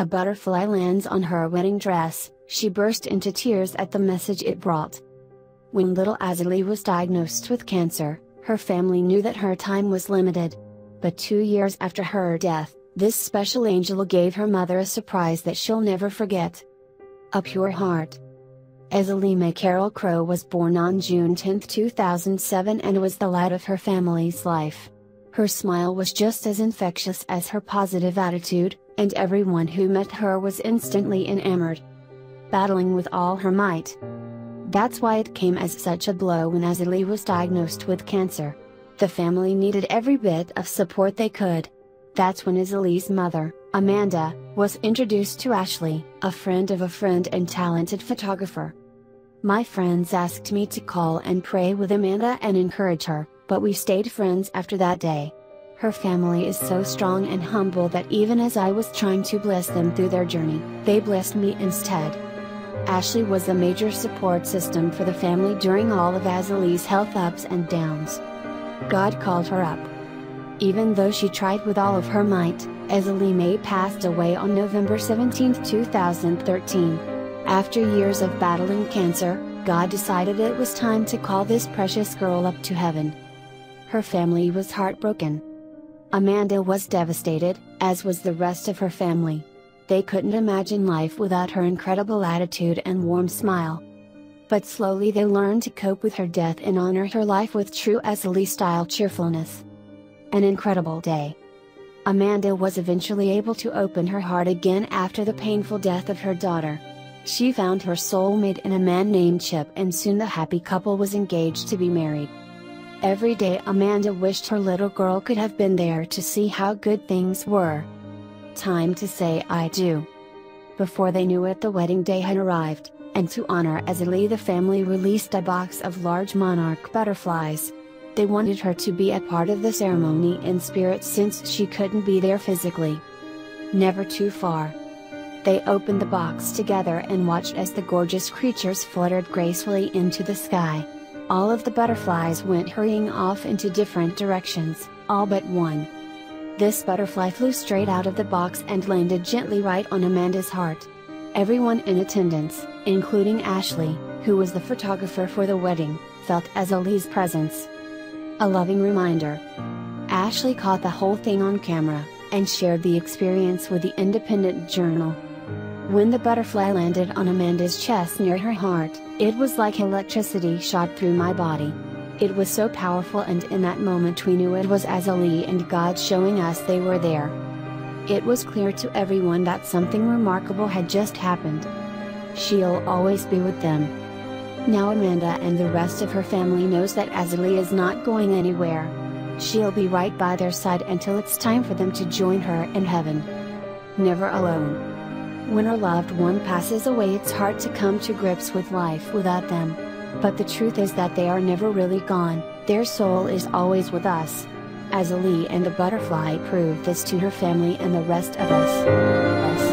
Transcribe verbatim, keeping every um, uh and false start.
A butterfly lands on her wedding dress, she burst into tears at the message it brought. When little Azalee was diagnosed with cancer, her family knew that her time was limited. But two years after her death, this special angel gave her mother a surprise that she'll never forget. A pure heart. Azalee Mae Carol Crowe was born on June tenth two thousand seven and was the light of her family's life. Her smile was just as infectious as her positive attitude, and everyone who met her was instantly enamored. Battling with all her might. That's why it came as such a blow when Azalee was diagnosed with cancer. The family needed every bit of support they could. That's when Azalee's mother, Amanda, was introduced to Ashley, a friend of a friend and talented photographer. My friends asked me to call and pray with Amanda and encourage her, but we stayed friends after that day. Her family is so strong and humble that even as I was trying to bless them through their journey, they blessed me instead. Ashley was a major support system for the family during all of Azalee's health ups and downs. God called her up. Even though she tried with all of her might, Azalee Mae passed away on November seventeenth two thousand thirteen. After years of battling cancer, God decided it was time to call this precious girl up to heaven. Her family was heartbroken. Amanda was devastated, as was the rest of her family. They couldn't imagine life without her incredible attitude and warm smile. But slowly they learned to cope with her death and honor her life with true Azalee-style cheerfulness. An incredible day. Amanda was eventually able to open her heart again after the painful death of her daughter. She found her soulmate in a man named Chip, and soon the happy couple was engaged to be married. Every day Amanda wished her little girl could have been there to see how good things were. Time to say I do. Before they knew it, the wedding day had arrived, and to honor Azalee, the family released a box of large monarch butterflies. They wanted her to be a part of the ceremony in spirit since she couldn't be there physically. Never too far. They opened the box together and watched as the gorgeous creatures fluttered gracefully into the sky. All of the butterflies went hurrying off into different directions, all but one. This butterfly flew straight out of the box and landed gently right on Amanda's heart. Everyone in attendance, including Ashley, who was the photographer for the wedding, felt Azalee's presence. A loving reminder. Ashley caught the whole thing on camera, and shared the experience with the Independent Journal. When the butterfly landed on Amanda's chest near her heart, it was like electricity shot through my body. It was so powerful, and in that moment we knew it was Azalee and God showing us they were there. It was clear to everyone that something remarkable had just happened. She'll always be with them. Now Amanda and the rest of her family knows that Azalee is not going anywhere. She'll be right by their side until it's time for them to join her in heaven. Never alone. When a loved one passes away, it's hard to come to grips with life without them. But the truth is that they are never really gone, their soul is always with us. Azalee and the butterfly proved this to her family and the rest of us.